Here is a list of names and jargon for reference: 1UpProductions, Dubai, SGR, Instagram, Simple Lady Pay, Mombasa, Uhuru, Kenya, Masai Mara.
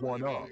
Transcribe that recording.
1Up.